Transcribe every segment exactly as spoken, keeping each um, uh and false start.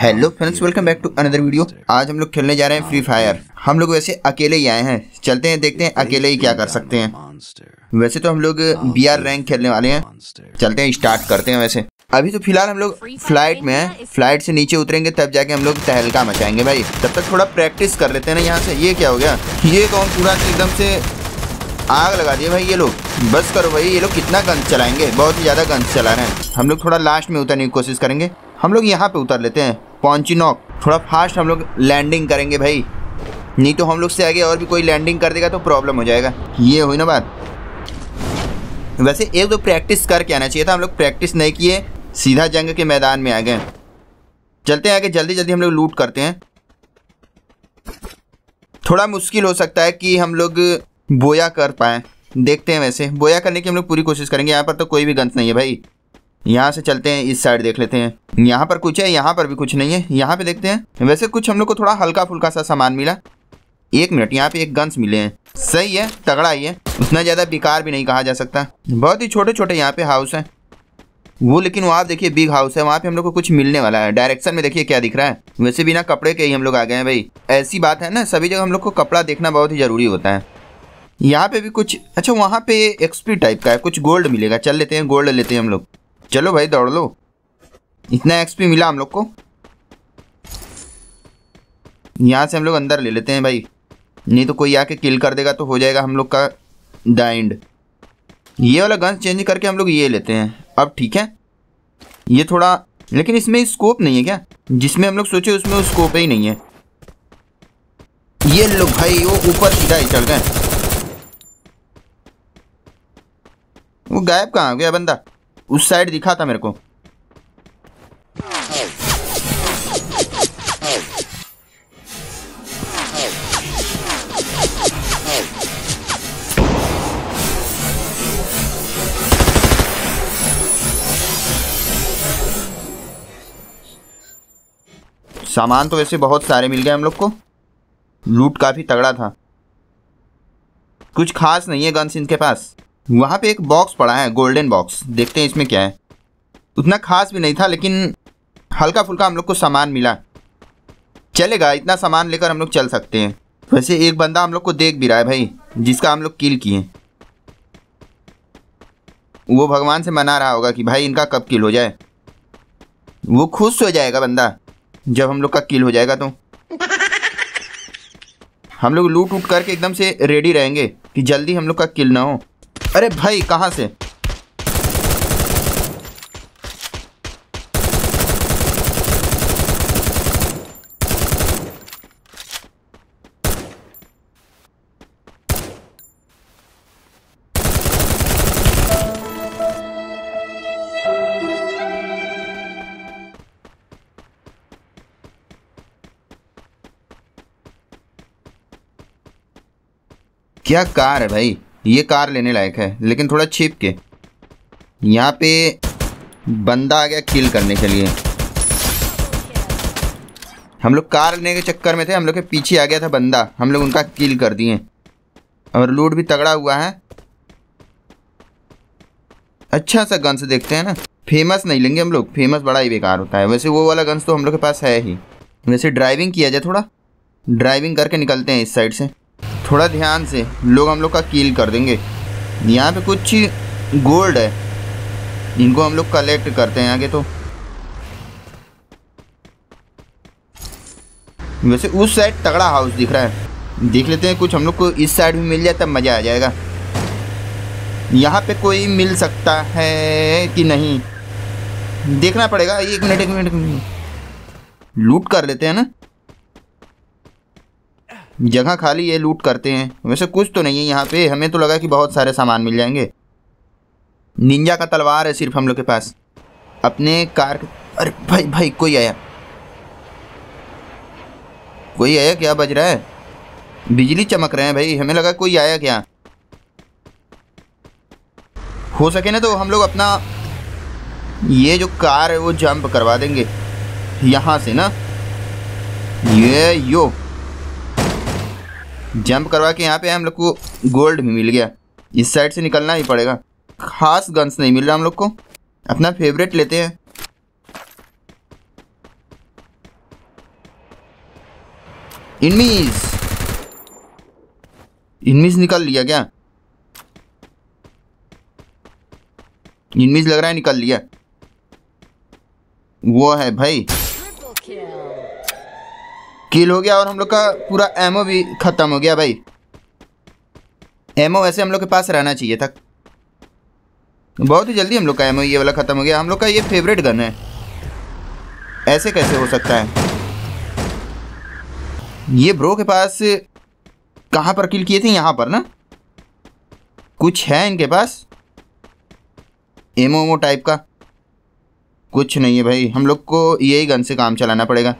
Hello friends, welcome back to another video. आज हम लोग खेलने जा रहे हैं फ्री फायर। हम लोग वैसे अकेले ही आए हैं, चलते हैं देखते हैं अकेले ही क्या कर सकते हैं। वैसे तो हम लोग बी आर रैंक खेलने वाले हैं, चलते हैं स्टार्ट करते हैं। वैसे अभी तो फिलहाल हम लोग फ्लाइट में हैं, फ्लाइट से नीचे उतरेंगे तब जाके हम लोग तहलका मचाएंगे भाई। तब तक थोड़ा प्रैक्टिस कर लेते हैं ना यहाँ से। ये क्या हो गया, ये कौन पूरा एकदम से आग लगा दिए भाई ये लोग। बस करो भाई, ये लोग कितना गंद चलाएंगे, बहुत ही ज़्यादा गंद चला रहे हैं। हम लोग थोड़ा लास्ट में उतरने की कोशिश करेंगे। हम लोग यहाँ पे उतर लेते हैं पॉन्चिनॉक, थोड़ा फास्ट हम लोग लैंडिंग करेंगे भाई, नहीं तो हम लोग से आगे और भी कोई लैंडिंग कर देगा तो प्रॉब्लम हो जाएगा। ये हुई ना बात। वैसे एक दो प्रैक्टिस करके आना चाहिए था, हम लोग प्रैक्टिस नहीं किए, सीधा जंग के मैदान में आ गए। चलते हैं आगे, जल्दी जल्दी हम लोग लूट करते हैं। थोड़ा मुश्किल हो सकता है कि हम लोग बोया कर पाएँ, देखते हैं। वैसे बोया करने की हम लोग पूरी कोशिश करेंगे। यहाँ पर तो कोई भी गंद नहीं है भाई। यहाँ से चलते हैं, इस साइड देख लेते हैं। यहाँ पर कुछ है, यहाँ पर भी कुछ नहीं है। यहाँ पे देखते हैं। वैसे कुछ हम लोग को थोड़ा हल्का फुल्का सा सामान मिला। एक मिनट, यहाँ पे एक गन्स मिले हैं। सही है, तगड़ा ही है, उतना ज़्यादा बेकार भी नहीं कहा जा सकता। बहुत ही छोटे छोटे यहाँ पे हाउस हैं वो, लेकिन वहाँ देखिए बिग हाउस है, वहाँ पे हम लोग को कुछ मिलने वाला है। डायरेक्शन में देखिए क्या दिख रहा है। वैसे बिना कपड़े के ही हम लोग आ गए हैं भाई। ऐसी बात है ना, सभी जगह हम लोग को कपड़ा देखना बहुत ही ज़रूरी होता है। यहाँ पे भी कुछ अच्छा, वहाँ पे एक्सपी टाइप का है, कुछ गोल्ड मिलेगा। चल लेते हैं, गोल्ड लेते हैं हम लोग। चलो भाई दौड़ लो, इतना एक्सपी मिला हम लोग को। यहाँ से हम लोग अंदर ले लेते हैं भाई, नहीं तो कोई आके किल कर देगा तो हो जाएगा हम लोग का डाइंड। ये वाला गन चेंज करके हम लोग ये लेते हैं, अब ठीक है। ये थोड़ा, लेकिन इसमें स्कोप नहीं है क्या, जिसमें हम लोग सोचे उसमें वो स्कोप ही नहीं है। ये लो भाई, वो ऊपर सीधा ही चल गए। वो गायब कहाँ हो गया बंदा, उस साइड दिखा था मेरे को। सामान तो वैसे बहुत सारे मिल गए हम लोग को, लूट काफ़ी तगड़ा था। कुछ खास नहीं है गन्स इनके पास। वहाँ पे एक बॉक्स पड़ा है, गोल्डन बॉक्स, देखते हैं इसमें क्या है। उतना खास भी नहीं था, लेकिन हल्का फुल्का हम लोग को सामान मिला, चलेगा। इतना सामान लेकर हम लोग चल सकते हैं। वैसे एक बंदा हम लोग को देख भी रहा है भाई, जिसका हम लोग किल किए। वो भगवान से मना रहा होगा कि भाई इनका कब किल हो जाए। वो खुश हो जाएगा बंदा जब हम लोग का किल हो जाएगा। तो हम लोग लूट उट करके एकदम से रेडी रहेंगे कि जल्दी हम लोग का किल ना हो। अरे भाई कहाँ से, क्या कार है भाई, ये कार लेने लायक है, लेकिन थोड़ा छिप के। यहाँ पे बंदा आ गया किल करने के लिए। हम लोग कार लेने के चक्कर में थे, हम लोग के पीछे आ गया था बंदा, हम लोग उनका किल कर दिए और लूट भी तगड़ा हुआ है। अच्छा सा गन्स देखते हैं ना, फेमस नहीं लेंगे हम लोग, फेमस बड़ा ही बेकार होता है। वैसे वो वाला गन्स तो हम लोग के पास है ही। वैसे ड्राइविंग किया जाए, थोड़ा ड्राइविंग करके निकलते हैं इस साइड से, थोड़ा ध्यान से, लोग हम लोग का कील कर देंगे। यहाँ पे कुछ गोल्ड है, इनको हम लोग कलेक्ट करते हैं आगे। तो वैसे उस साइड तगड़ा हाउस दिख रहा है, देख लेते हैं कुछ हम लोग को इस साइड भी मिल जाए तब मज़ा आ जाएगा। यहाँ पे कोई मिल सकता है कि नहीं देखना पड़ेगा। एक मिनट एक मिनट एक मिनट लूट कर लेते हैं ना, जगह खाली है, लूट करते हैं। वैसे कुछ तो नहीं है यहाँ पे, हमें तो लगा कि बहुत सारे सामान मिल जाएंगे। निंजा का तलवार है सिर्फ हम लोग के पास, अपने कार। अरे भाई भाई कोई आया, कोई आया क्या, बज रहा है, बिजली चमक रहे हैं भाई, हमें लगा कोई आया क्या। हो सके ना तो हम लोग अपना ये जो कार है वो जंप करवा देंगे यहाँ से ना। ये यो जंप करवा के यहाँ पे हम लोग को गोल्ड भी मिल गया। इस साइड से निकलना ही पड़ेगा, खास गन्स नहीं मिल रहा हम लोग को। अपना फेवरेट लेते हैं। इनमीज इनमीज निकाल लिया क्या? इनमीज लग रहा है, निकाल लिया। वो है भाई, किल हो गया और हम लोग का पूरा एमओ भी खत्म हो गया भाई। एमओ ऐसे हम लोग के पास रहना चाहिए था। बहुत ही जल्दी हम लोग का एमओ ये वाला खत्म हो गया। हम लोग का ये फेवरेट गन है, ऐसे कैसे हो सकता है? ये ब्रो के पास कहाँ पर किल किए थे? यहाँ पर ना कुछ है इनके पास एमो एमो टाइप का, कुछ नहीं है भाई। हम लोग को यही गन से काम चलाना पड़ेगा।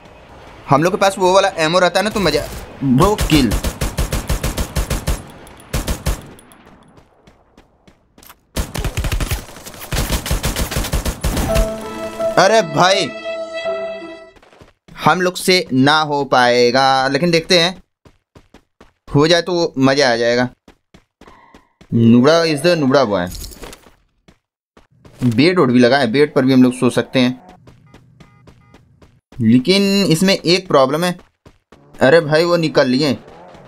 हम लोग के पास वो वाला एमो रहता है ना तो मजा। ब्रो किल, अरे भाई हम लोग से ना हो पाएगा, लेकिन देखते हैं हो जाए तो मज़ा आ जाएगा। नुबड़ा इज द नुबड़ा बॉय। बेड वोड भी लगा है, बेड पर भी हम लोग सो सकते हैं, लेकिन इसमें एक प्रॉब्लम है। अरे भाई वो निकल लिए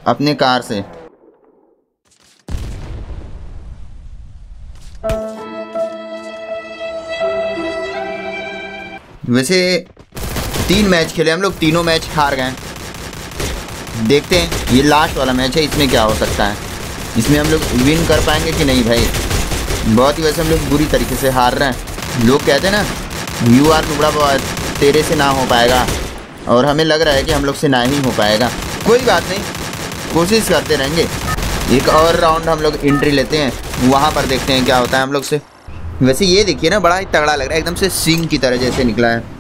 अपने कार से। वैसे तीन मैच खेले हम लोग, तीनों मैच हार गए। देखते हैं ये लास्ट वाला मैच है, इसमें क्या हो सकता है, इसमें हम लोग विन कर पाएंगे कि नहीं। भाई बहुत ही वैसे हम लोग बुरी तरीके से हार रहे हैं। लोग कहते हैं ना यू आर टुकड़ा बहुत, तेरे से ना हो पाएगा, और हमें लग रहा है कि हम लोग से ना ही हो पाएगा। कोई बात नहीं, कोशिश करते रहेंगे। एक और राउंड हम लोग एंट्री लेते हैं, वहाँ पर देखते हैं क्या होता है हम लोग से। वैसे ये देखिए ना, बड़ा ही तगड़ा लग रहा है, एकदम से सिंह की तरह जैसे निकला है।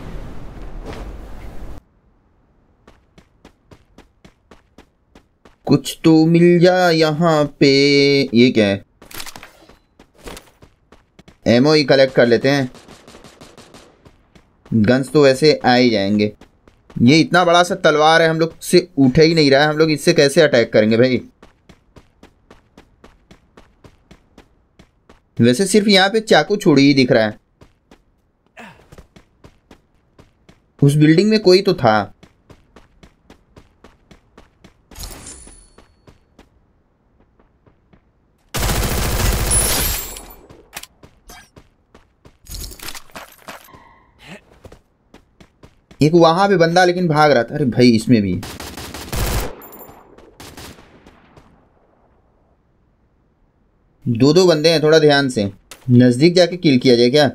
कुछ तो मिल जा यहाँ पे। ये क्या है? एमओ ही कलेक्ट कर लेते हैं, गन्स तो वैसे आ ही जाएंगे। ये इतना बड़ा सा तलवार है, हम लोग से उठे ही नहीं रहा है। हम लोग इससे कैसे अटैक करेंगे भाई? वैसे सिर्फ यहाँ पे चाकू छोड़ी ही दिख रहा है। उस बिल्डिंग में कोई तो था। एक वहां पे बंदा लेकिन भाग रहा था। अरे भाई इसमें भी दो दो बंदे हैं, थोड़ा ध्यान से। नजदीक जाके किल किया जाए क्या?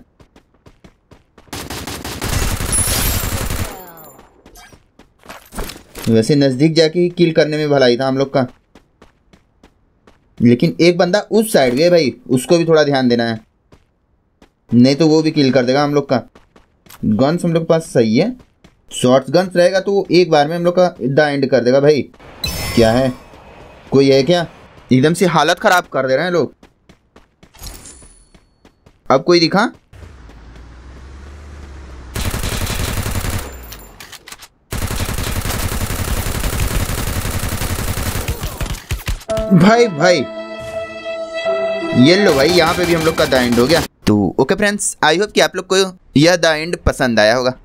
वैसे नजदीक जाके ही किल करने में भलाई था हम लोग का, लेकिन एक बंदा उस साइड भी है भाई, उसको भी थोड़ा ध्यान देना है, नहीं तो वो भी किल कर देगा हम लोग का। गन्स हम लोग के पास सही है, शॉर्ट्स गन्स रहेगा तो एक बार में हम लोग का द एंड कर देगा भाई। क्या है, कोई है क्या? एकदम से हालत ख़राब कर दे रहे हैं लोग। अब कोई दिखा? भाई भाई ये लो भाई, यहाँ पे भी हम लोग का द एंड हो गया। तो ओके फ्रेंड्स, आई होप कि आप लोग को यह द एंड पसंद आया होगा।